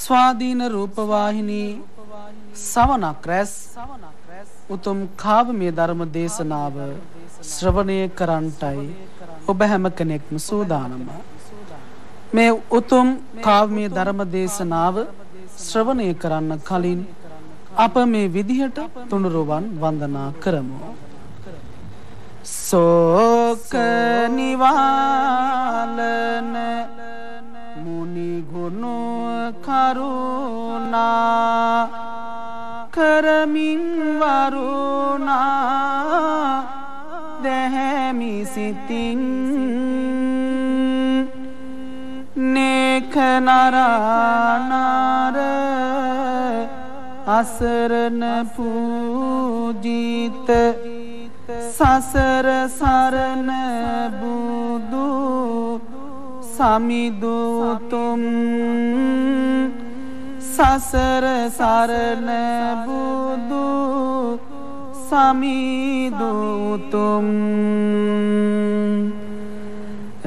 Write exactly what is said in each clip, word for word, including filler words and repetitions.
स्वाधीन रूप वाहिनी सवना क्रैस उतम खाब में धर्म देश नाब श्रवणे करंटाई ඔබ හැම කෙනෙක්ම සූදානම්. මේ උතුම් කාව්‍ය ධර්ම දේශනාව ශ්‍රවණය කරන්න කලින් අප මේ විදිහට තුනුරුවන් වන්දනා කරමු. සෝක නිවාලන මුනි ගුණ කරුණා කරමින් වරුණා देहमी सितिं नेक नारानार असरन पूजित ससर सरन बुदू समिदू तुम ससर सरन बुदू සමිදුතුම්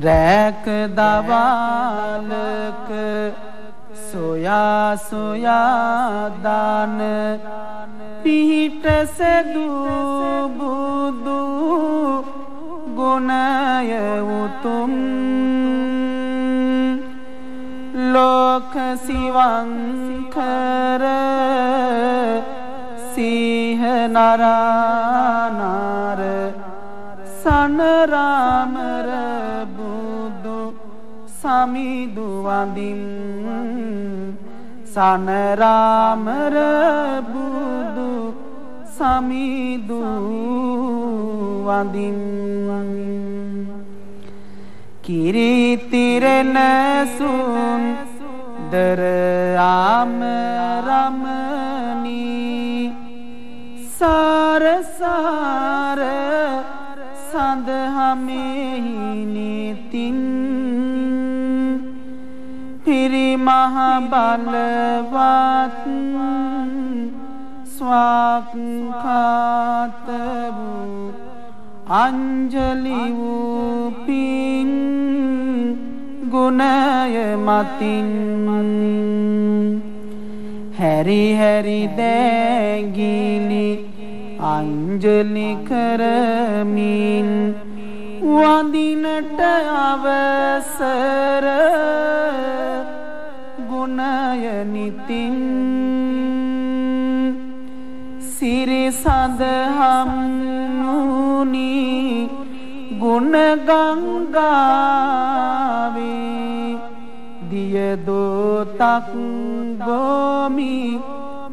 රැක දවාලක සොයා සොයා දාන පිහිට සදු බුදු ගුණය උතුම් ලෝක සිවං කර सिंह नारानार सन राम बुदु समिदु वादिम सन राम बुदु समिदु वादिम किरीतिरन सुन दर आम रमनी सार सार संद हमें नीतिन फिर महाबलवत स्वाखातु अंजलि उपिन गुणय मतिन हरि हरि देंगिनी अंजलि करमीन वंदिनट अवसर गुणय नितिन सिरि सदहम मुनि गुण गंगावे दिय दो तक गोमी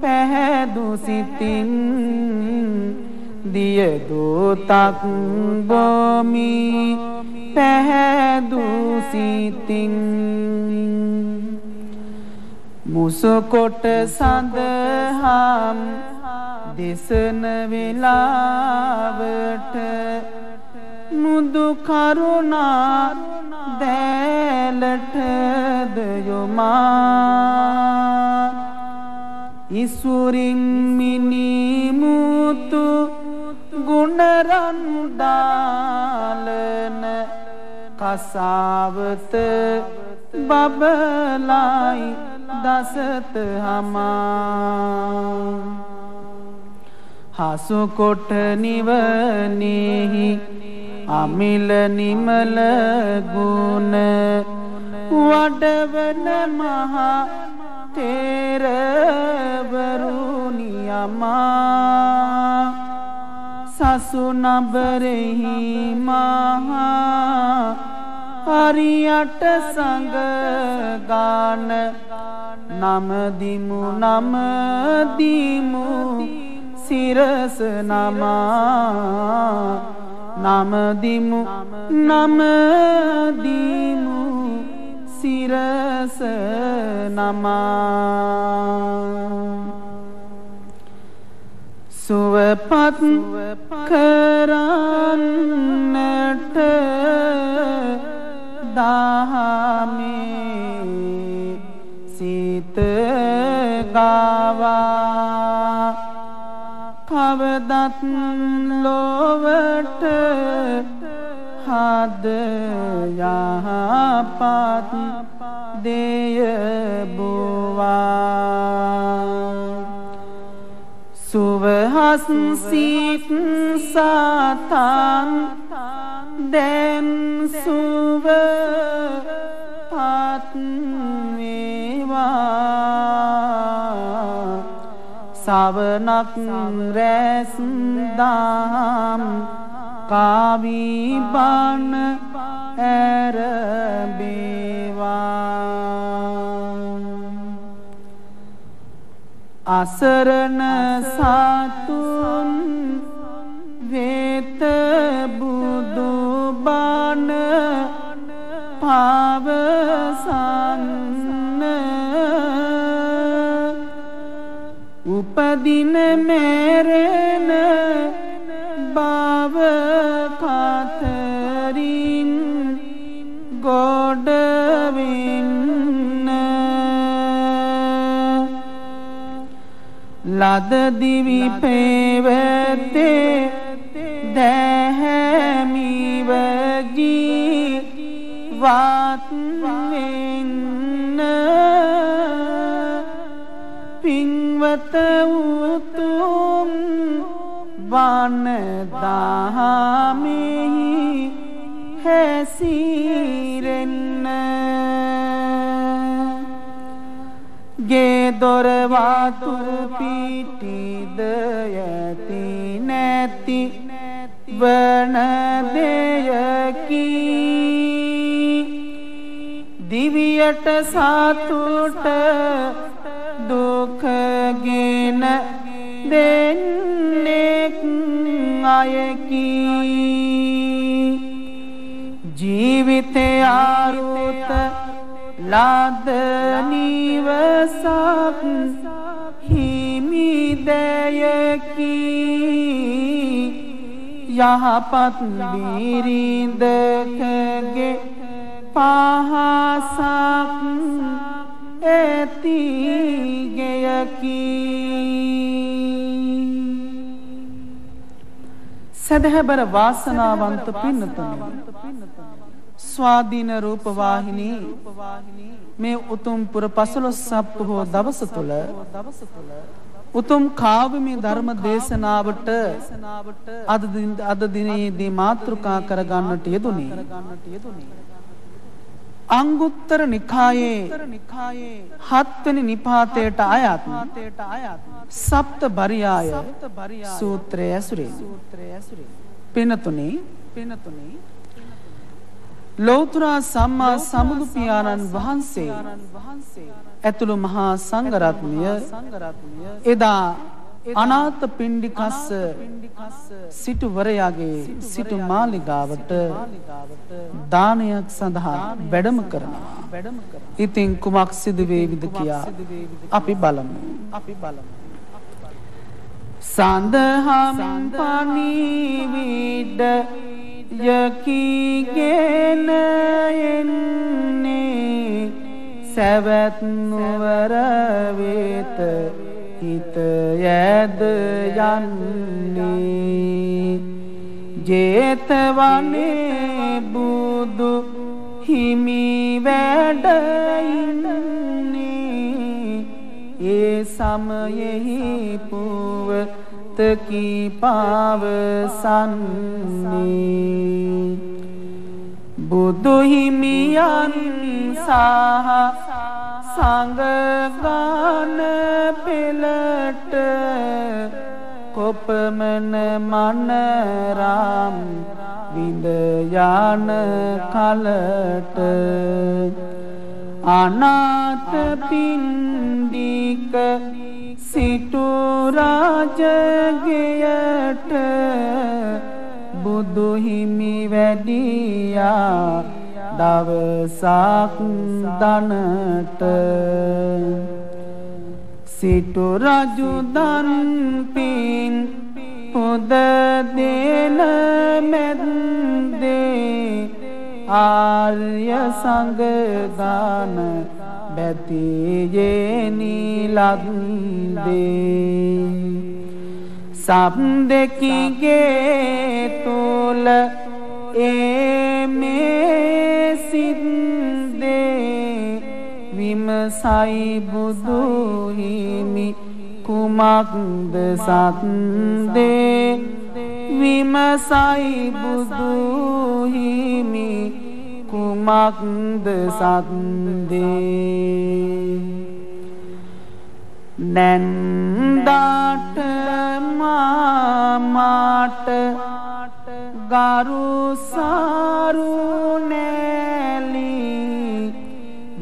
पहदुसितिन दिय दो तक गोमी पहदुसितिन मुसकोट संद हम देसन विलावट मुदु करुणा देलट दयोमा ईसुरिं मिनी मुतु गुणरन दालन कसावत बबलाई दसत हमा हासुकोट निवनेहि अमिल निमल गुण वडवन महा तेर वरुणियमा ससुन बरही महा हरियट संग गान नम दिमु नम दिमु सिरस नमा नम दिमु नम दिमु सिरस नमा सुवपत करन्नट दाहमे सीत गावा खवदत लोवट हाद यहाँ पात देय बुवा Suvahansiten satan den suvahatmeva savanak resndam kaviban erabeva asarana satun veta budubana pavasanna upadina merena bava katharin godavinna lad divi pevate dehemi vagi vatvenna pingvata utum vanadamehi hesirenna गे दुर्वातु पीटी दयति नेति वन देयकी दिव्यट सातुट दुख गेन देनेक आयकी जीवित आरुत लाद निवसाक हिमिदयकी यहाँ पत्नीरिंदगे पाहासाक ऐतिगयकी सदैव वासनावंत पिनतन स्वादीन रूप वाहिनी में उतुम पुरपसलो सप्त हो दवस तुल उतुम खाव में धर्म देशनावट अद दिन अद दिने दी मात्रु का करगान टेदुनी अंगुत्तर निकाये हत्तनी निपाते टायात सप्त भरियाय सूत्रे ऐसुरे पिनतुनी ලෞතුරා සම්මා සම්බුදු පියාණන් වහන්සේ ඇතුළු මහා සංඝ රත්නය එදා අනාථ පිණ්ඩිකස්ස සිටුවරයාගේ සිටු මාලිගාවට දානයක් සඳහා වැඩම කරනවා. ඉතින් කුමක් සිදු වේවිද කියා අපි බලමු. අපි බලමු. සඳහම් පණිවිඩ යකිගෙනයන්නේ සවැත් නුවර වෙත හිත යද යන්නේ 제තවනේ බුදු හිමි වැඩ ඉන්නේ ඒ සමයෙහි පුව की पावसन्नी बुद्धो ही मियान साहा सांग गान पिलट कोपमन मन राम विंदयान कलट अनाथ पिंडिक सिटु राजगेयट බුදු හිමි වැඩියා දවසක් දනට සිටු රජු දන් පින් පොද දෙන මැද්දේ ආර්ය සංඝ දාන බැතියේ නිලන්දේ සම්දෙකිගේ තුල ඒමේ සිද්දේ විමසයි බුදු හිමි කුමක්ද සත්දේ විමසයි බුදු හිමි කුමක්ද සත්දේ नंदाट मामाट गारू सारू नेली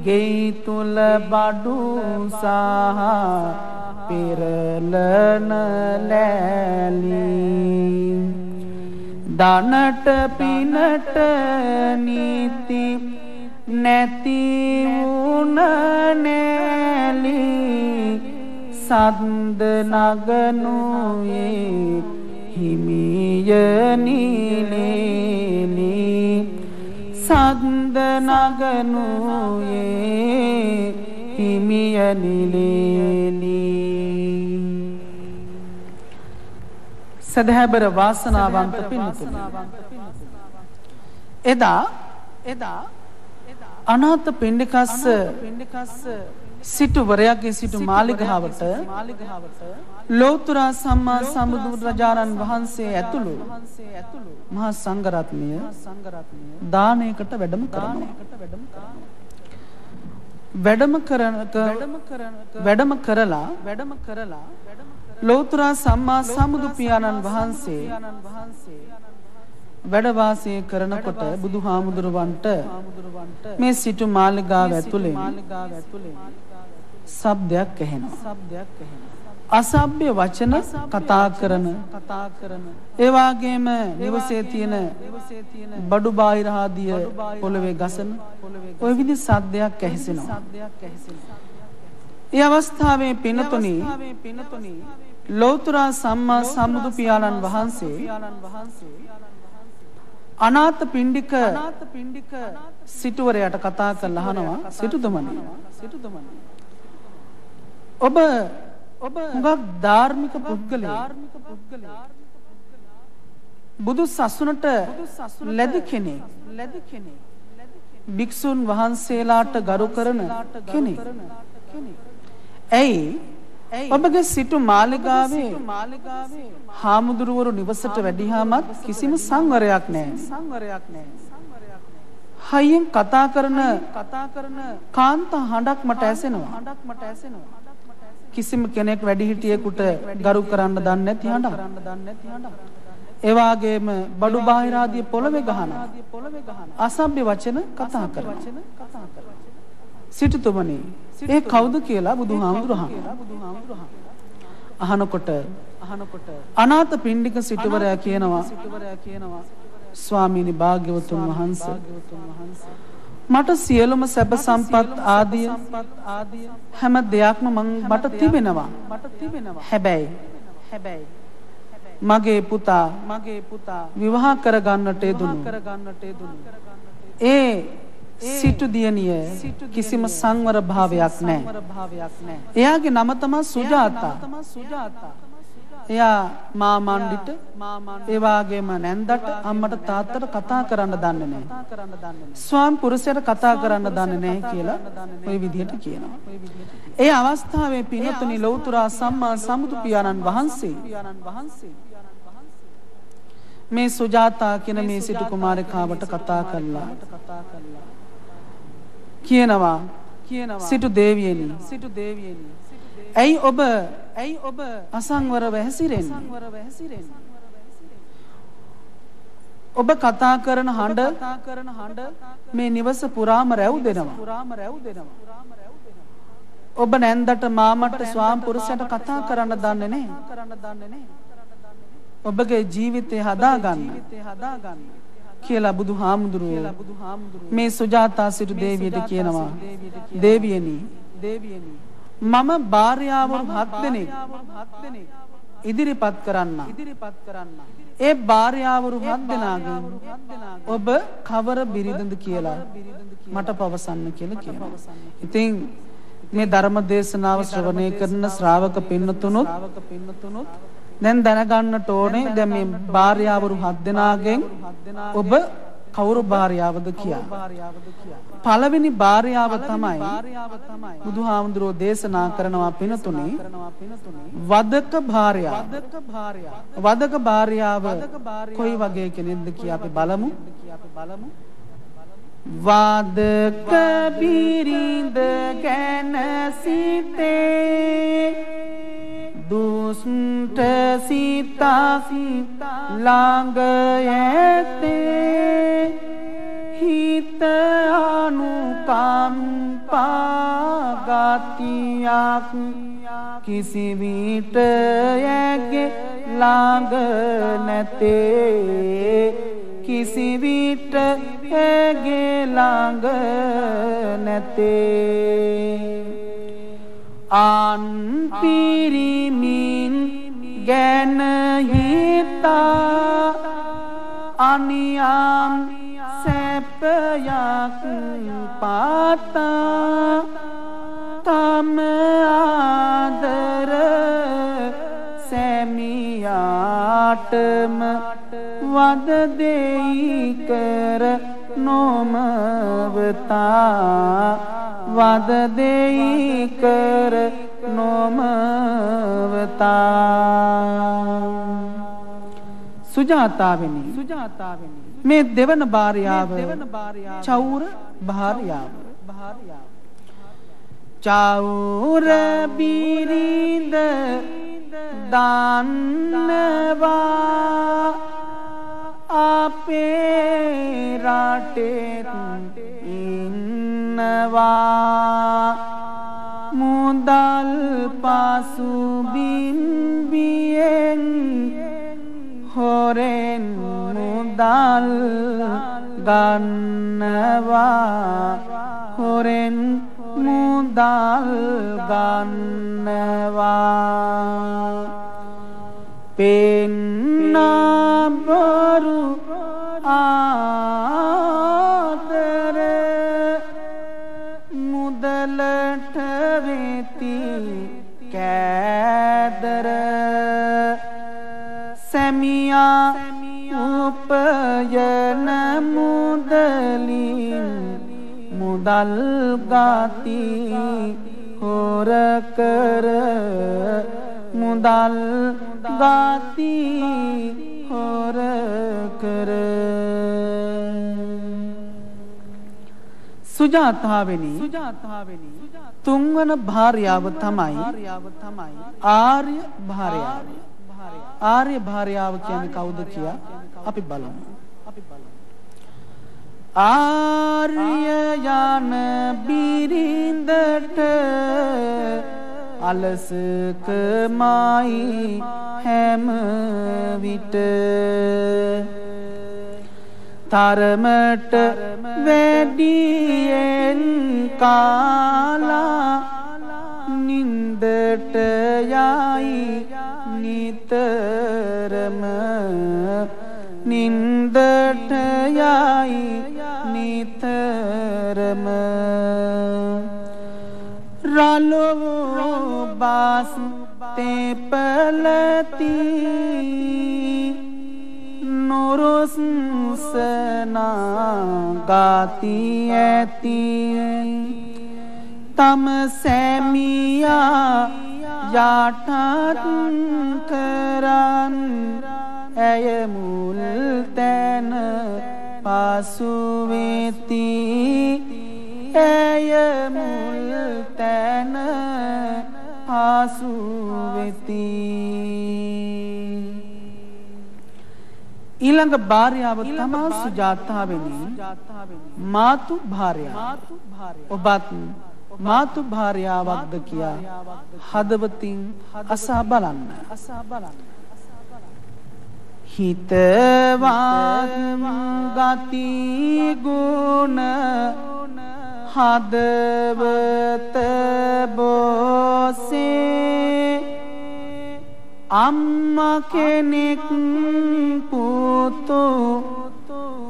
गेई तुल बाडू साहा पिरलन लैली दानट पीनट नीति नेति उन नेली සද්ද නගනුයේ හිමිය නිලෙලී සද්ද නගනුයේ හිමිය නිලෙලී සදහැබර වාසනාවන්ත පින්තුනි එදා එදා අනාථ පිණ්ඩිකස්ස පිණ්ඩිකස්ස सिटु वरयागे सिटु मालिगहावट लोतुरा सम्मा समुद्राजारन वहंसे ऐतुलु महा संगरात्मीय दानेकट वेडम करना वेडम करन वेडम करला लोतुरा सम्मा समुदुपियानन वहंसे වැඩවාසය කරනකොට බුදුහාමුදුරුවන්ට මේ සිටු මාලිගාව ඇතුලේ ශබ්දයක් ඇහෙනවා අසභ්‍ය වචන කතා කරන ඒ වගේම නිවසේ තියෙන බඩු බාහිර ආදී පොළවේ ගසන ওই විදිහ ශබ්දයක් ඇහෙනවා ඒ අවස්ථාවේ පිනතුණි ලෞතර සම්මා සම්බුදු පියාණන් වහන්සේ अनाथ पिंडिक सिटुवरयाट कथा करलाहनवा सिटुदमने ඔබ ඔබ හුඟක් ධාර්මික පුද්ගලෙක් බුදු සසුනට ලැබි කෙනෙක් ලැබි කෙනෙක් භික්ෂුන් වහන්සේලාට ගරු කරන කෙනෙක් ඇයි ඔබගේ සිටු මාලිගාවේ හාමුදුරුවරු නිවසට වැඩිහාමත් කිසිම සංවරයක් නැහැ. හයියෙන් කතා කරන කතා කරන කාන්තා හඬක් මට ඇසෙනවා. කිසිම කෙනෙක් වැඩිහිටියෙකුට ගරු කරන්න දන්නේ නැති හඬක්. ඒ වගේම බඩු බාහිර ආදී පොළවේ ගහනවා. අසභ්‍ය වචන කතා කරනවා. සිටුතුමනි ඒ කවුද කියලා බුදුහාමුදුරහන් අහනකොට අහනකොට අනාථ පිණ්ඩික සිටුවරයා කියනවා ස්වාමීනි භාග්‍යවතුන් වහන්සේ මට සියලුම සැප සම්පත් ආදී හැම දෙයක්ම මට තිබෙනවා හැබැයි හැබැයි මගේ පුතා මගේ පුතා විවාහ කරගන්නට යෙදුණු ඒ සිටු දියණිය කිසිම සංවර භාවයක් නැහැ. එයාගේ නම තමයි සුජාතා. එයා මාමණ්ඩිට ඒ වගේම නැන්දට අම්මට තාත්තට කතා කරන්න දන්නේ නැහැ. ස්වාමි පුරුෂයාට කතා කරන්න දන්නේ නැහැ කියලා ওই විදිහට කියනවා. ඒ අවස්ථාවේ පින්තුනි ලෞතර සම්මා සම්බුදු පියාණන් වහන්සේ මේ සුජාතා කියන මේ සිටු කුමාරිකාවට කතා කළා. කියනවා කියනවා සිටු දේවියනි සිටු දේවියනි ඇයි ඔබ ඇයි ඔබ අසංවරව හැසිරෙන්නේ අසංවරව හැසිරෙන්නේ ඔබ කතා කරන හඬ කතා කරන හඬ මේ නිවස පුරාම රැවුදෙනවා පුරාම රැවුදෙනවා ඔබ නැන්දට මාමට ස්වාම පුරුෂයාට කතා කරන්න දන්නේ නැහැ කරන්න දන්නේ නැහැ ඔබගේ ජීවිතය හදා ගන්න ජීවිතය හදා ගන්න කියලා බුදුහාමුදුරුවෝ මේ සුජාතා සිටු දේවියට කියනවා දේවියනි දේවියනි මම භාර්යාවන් හත් දෙනෙක් ඉදිරිපත් කරන්න ඉදිරිපත් කරන්න ඒ භාර්යාවරු හත් දෙනාගෙන් ඔබ කවර බිරිඳද කියලා මට පවසන්න කියලා කියනවා. ඉතින් මේ ධර්ම දේශනාව ශ්‍රවණය කරන ශ්‍රාවක පින්නතුණුත් දැන් දැනගන්නට ඕනේ දැන් මේ භාර්යාවරු හත් දෙනාගෙන් ඔබ කවුරු භාර්යාවද කියලා. පළවෙනි භාර්යාව තමයි බුදුහාමුදුරෝ දේශනා කරනවා පිනතුනේ වදක භාර්යාව. වදක භාර්යාව කොයි වගේ කෙනෙක්ද කියලා අපි බලමු. වදක බිරිඳ ගැන සිතේ दुष्ट सीता सीता लांग ऐते हित अनुकाम पागतिया किसी बीट यज्ञ लांग नते किसी बीट यज्ञ लांग नते आन पीरी मीन गैन हिता अनियाम सैपयाक पाता तम आदर सैमियाटम वद देई कर नोमवता वद देई कर नोमवता सुजाताविनी सुजाताविनी में देवन भार्याव चौर भार्याव चौर बिरिंद दानवा आपे राटे इन्नवा मुदल पासु बिंबियन होरेन मुदल गन्नवा होरेन मुदल गन्नवा पेन्ना बरु आदर मुदल ठवेती कैदर समिया उपयन मुदली मुदल गाती होर कर मुदल गाती होर कर सुजातावेनी तुंगन भार्याव थमाई आर्य भार्याव आर्य भार्याव कियाने कवुद किया अपि बलमु आर्य यान बिरिंदट अलसक माई हेम विट तारमट वेडियन काला निंदट याई नितरम निंदट याई नितरम रालो बास ते पलती नोरोसना गाती ऐती तम सैमिया जाठन करन ऐ मूल तैन पासुवेती ऐ मूल तैन पासुवेती ඊළඟ භාර්යාව තමයි සුජාතාවෙනි මාතු භාර්යාව ඔබත් මාතු භාර්යාවක්ද කියා හදවතින් අසා බලන්න හිතවත් ගති ගුණ හදවත බොසේ අම්මා කෙනෙක් පුතු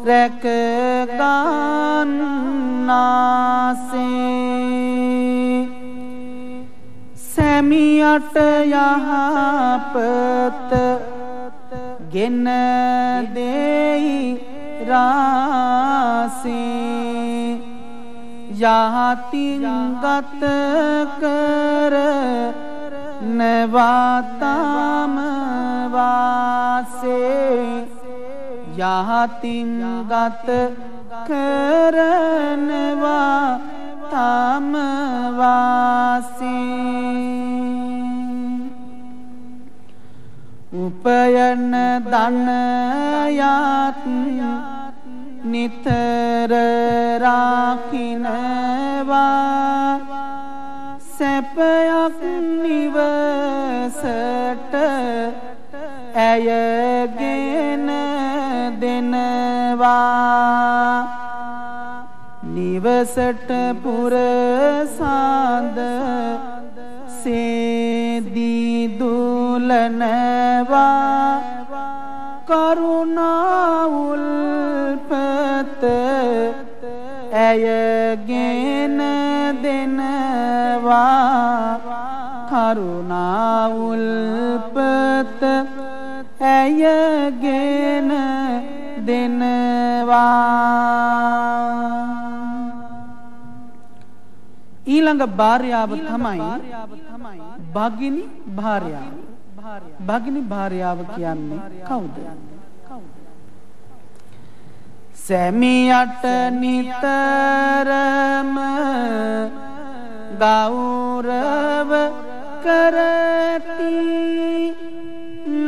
රැක ගන්නාසේ සැමියාට යහපත ගෙන දෙයි रासी याति गत कर नवाताम वासे याति गत कर नवाताम वासी उपयन दानयात नितर राखिनवा सेपयक निवसट अयगेन देनवा निवसट पुरसाद से दी दुलनवा करुणा उल्पत अयगेन देनवा करुणा उल्पत अयगेन देनवा ඊළඟ භාර්යාව තමයි භගිනි භාර්යාව. භගිනි භාර්යාව කියන්නේ කවුද? සැමියාට නිතරම ගෞරව කරති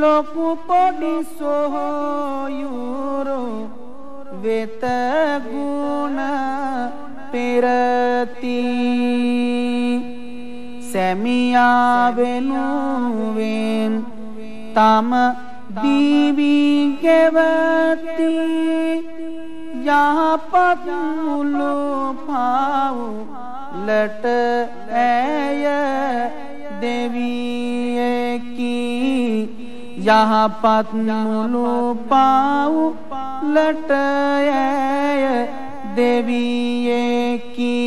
ලොකු පොඩි සොහොයුරෝ වෙත ගුණ पेरती सेमिया वेनुवेन तम दीवी केवती यहाँ पतुलो पाऊ लट ऐय देवी की यहाँ पतुलो पाऊ लट ऐय देवीये की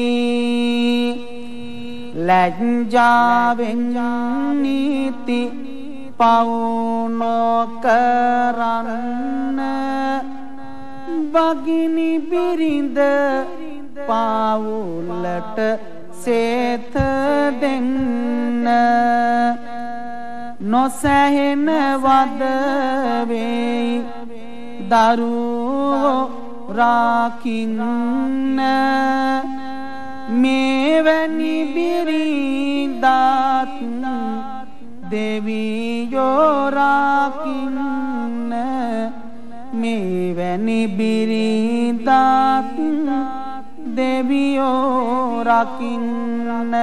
लज्जा व्यंजनीति पाउनो करन भगिनी बिरिंद पाउलट सेत देन नोसहन वदवे दारू राखिन्न मेवनि बिरिंदात देवी यो राखिन्न मेवनि बिरिंदात देवी यो राखिन्न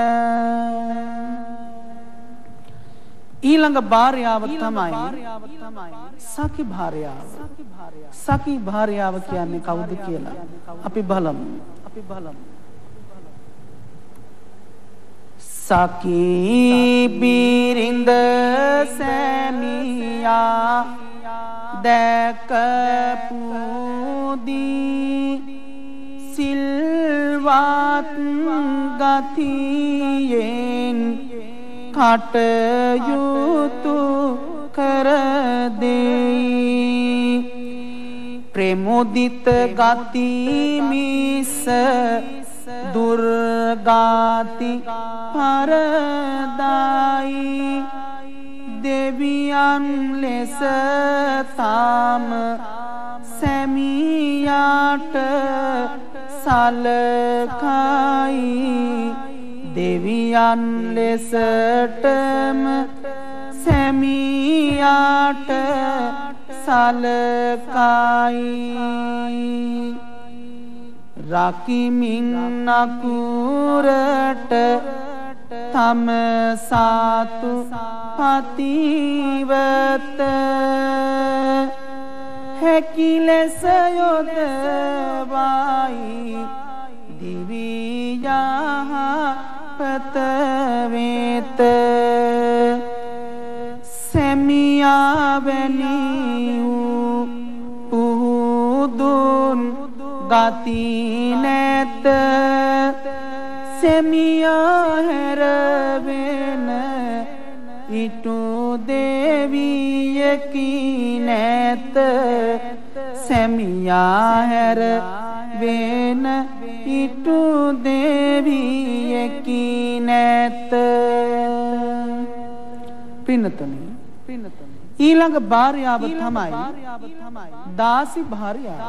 ඊළඟ භාර්යාව තමයි සකි භාර්යාව. සකි භාර්යාව කියන්නේ කවුද කියලා අපි බලමු. අපි බලමු. සකි බිරිඳ සැමියා දැකපුදී සිල්වත් ගතියෙන් කටයුතු කර දෙයි ප්‍රේමෝදිත ගති මිස දුර්ගාති පරදායි දෙවියන් ලෙස තාම සැමියාට සලකයි देवियान लेसटम सेमियाट सालकाई राकी मिन्ना कुरट तम सातु पतिवत है कि लेस योदवाई दिविया पतवेत सेमिया वेलियू पुहुदुन गाती नेत सेमिया हेरवेन इटू देवी यकी नेत समिया हर बेन इटू देवी यकीनत पिनत नहीं पिनत नहीं इलंग बार याव थमाई दासी भार याव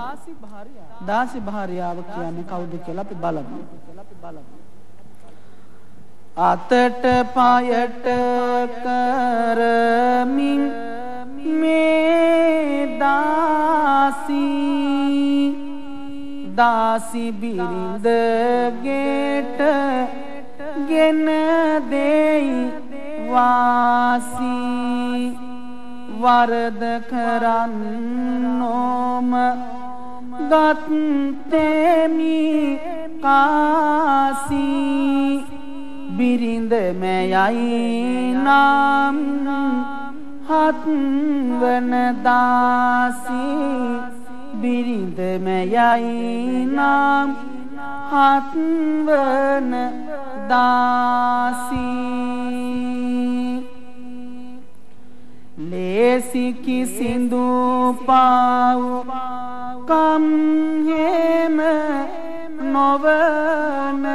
दासी भार याव क्या ने काउ दिखेला पे बाला आतट पायट करमिं में दासी दासी बिरिंद गेट गेन देई वासी वरद खरानोम गत्तेमी कासी बिरिंद में आई नाम हाथ वन दासी बिरिंद में आई नाम हाथ वन दासी लेसी की सिंधु पाऊ कम हेम नोवन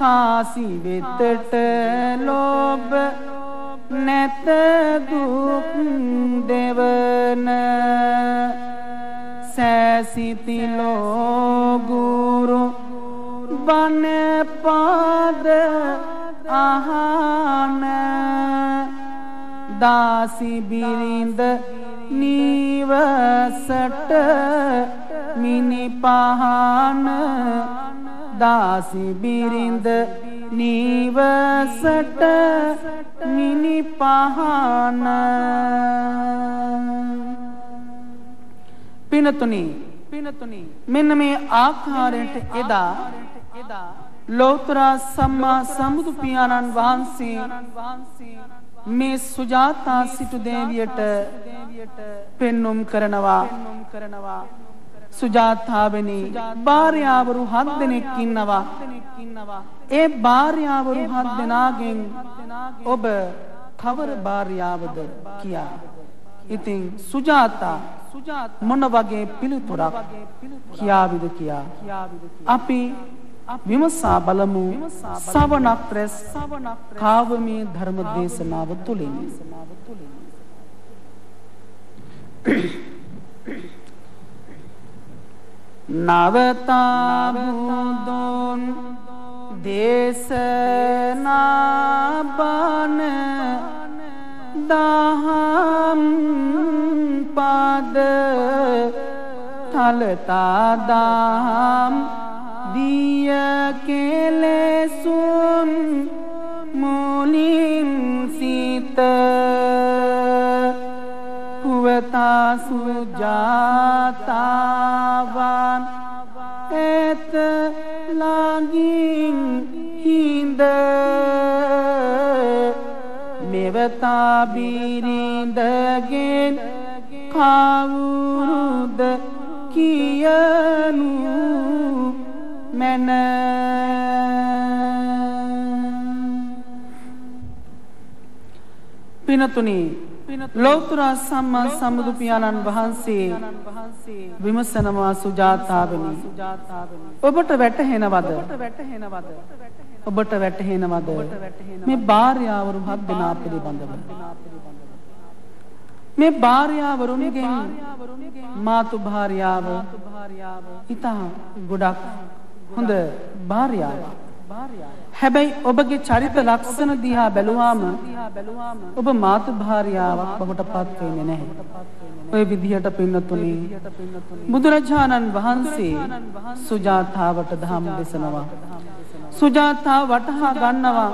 कासी वितट लोभ नेत दुख देवन सैसिति लो गुरु बन पाद आहान दासी बिरिंद नीवसट मिनी पहान दासी बिरिंद नीवसट मिनी पहान पिनतुनी पिनतुनी मिन में आखारेट एदा लोतरा सम्मा समुदु पियानन वांसी में सुजाता सिटु देवियट पेन्नुम करनवा सुजातावनी बार्यावरु हाथ देने किन्नवा ए बार्यावरु हाथ देनागिन ओब खबर बार्यावद किया इतिं सुजाता मनवागे पिलुतुरा किया विद किया अपि विमसा बलमु सावना प्रेस कावमी धर्म देशनाव तुलेनी नवताबुदोन देशनाबान दाहम पद थलता दाहम दिया केले सुन मुलिम सीत हुवता सुजाता एत लागी हिंद मेवता बिरिंद गेन खाउरुद कियनु मैन पिनतुनी लोतुरा सम्मा समुदु पियानन वहांसी विमसनमा सुजातावनी ओबट वेटहेनवद ओबट वेटहेनवद मैं बार्यावरु हाथ बिना पिलिबंदव मैं बार्यावरु गे मातु भार्याव इता गुडक हुंद बार्याव හැබැයි ඔබගේ චරිත ලක්ෂණ දිහා බැලුවාම ඔබ මාතු භාර්යාවක් බවට පත් වෙන්නේ නැහැ. ඔය විදිහට පින්නතුනේ බුදුරජාණන් වහන්සේ සුජාතාවට ධම්ම දේශනවා. සුජාතා වටහා ගන්නවා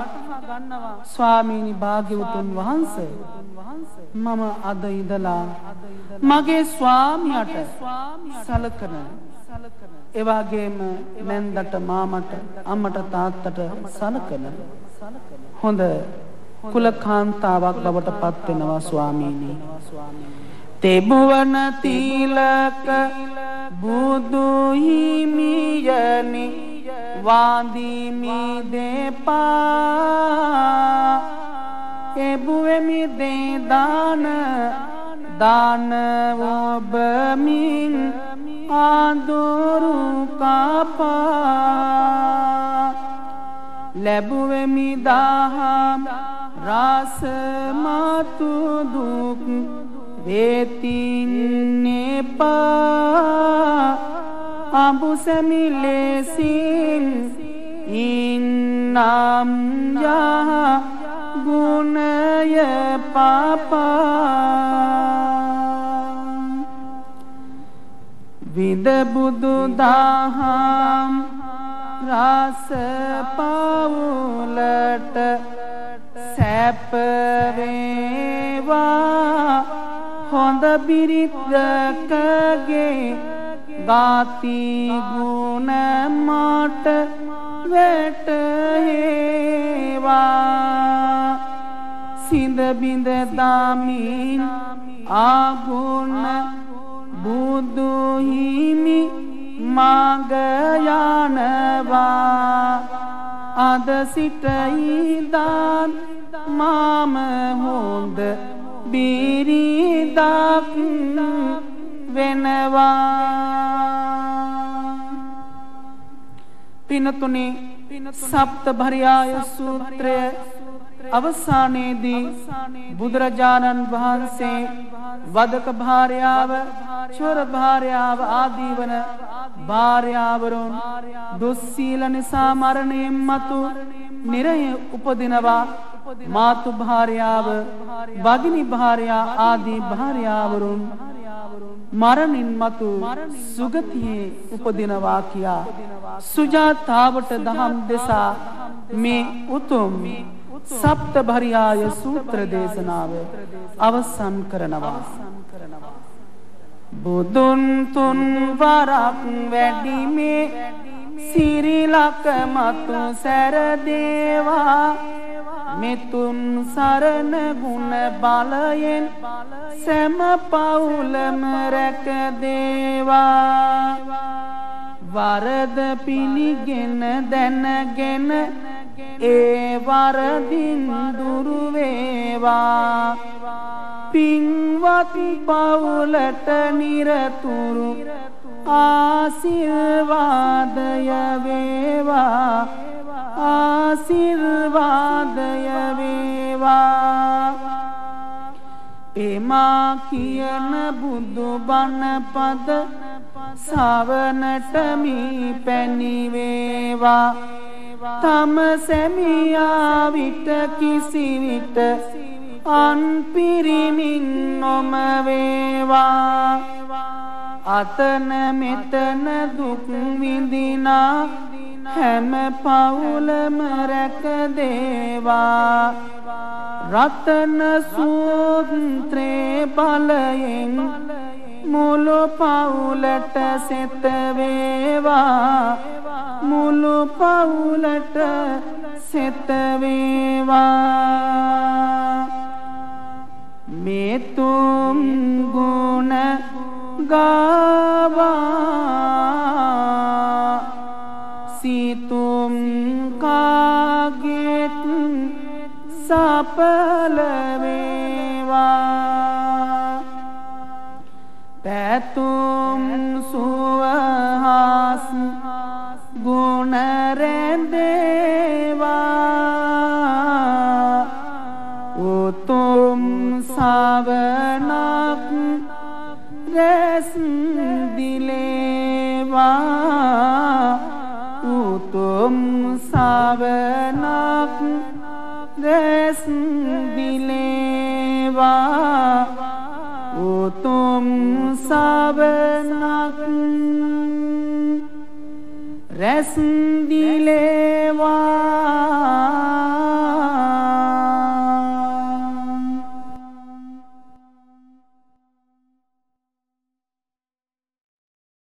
ස්වාමීනි භාග්‍යවතුන් වහන්සේ මම අද ඉඳලා මගේ ස්වාමියාට සලකන एवागेम मेंदट मामट अम्मट तातट सलकन होंद कुलकांतावक बवट पत्तिनवा स्वामीनी ते भुवन तिलक बुदु हिमियनि वादिमि देपा ए भुवेमि दे दान දනව ඔබමින් ආදොරු කපා ලැබුවෙමි දහම් රස මතු දුක් වේතින්නේපා අඹුසමිලෙසින් ඉන්නම් යහ ගුණය පාපා විඳ බුදු දහම් රස පාවුලට සැප වේවා හොඳ බිරිඳකගේ ගාති ගුණ මාට වැටේවා සිඳ බිඳ දාමින් ආගුණ බුදු හිමි මාග යනවා අද සිට ඉඳන් මාම හොඳ බිරිඳක් වෙනවා. පින්තුනේ සප්තභර්යාය සූත්‍රය අවසානයේදී බුදුරජාණන් වහන්සේ වදක භාර්යාව, චොර භාර්යාව ආදී වන භාර්යාවරුන් දුස්සීල නිසා මරණයෙන් මතු නිරයේ උපදිනවා. මාතු භාර්යාව, භගිනී භාර්යා ආදී භාර්යාවරුන් මරණින් මතු සුගතියේ උපදිනවා කියා සුජාතාවට දහම් දෙසා මේ උතුම් සප්තභර්යාය සූත්‍ර දේශනාව අවසන් කරනවා. බුදුන් තුන් වරක් වැඩිමේ සිරිලක මතු සැර දේවා මෙතුන් සරණ ගුණ බලයෙන් සෑම පවුලම රැක දේවා. වරද පිළිගෙන දැනගෙන ඒ වරදින් දුරු වේවා. පින්වත් පවුලට නිරතුරු ආශිර්වාදය වේවා, ආශිර්වාදය වේවා. එමා කියන බුදු බණ පද සවනට මී පැණි වේවා. තම සැමියා විට කිසිවිට අන් පිරිමින් නොම වේවා. අතන මෙතන දුක් විඳිනා හැම පවුලම රැක දේවා. රතන සූත්‍රේ බලයෙන් මුළු පවුලට සෙත වේවා, මුළු පවුලට සෙත වේවා. මේ තුම් ගුණ ගාවා සිතුම් කාගෙත් සපල වේවා. පැතුම් සුවහස් ගුණ රැඳේවා. උතුම් සවනක් රැස් දිලේවා. උතුම් සවනක් රැස් දිලේවා. උතුම් සවනක් රැස් දිලේවා.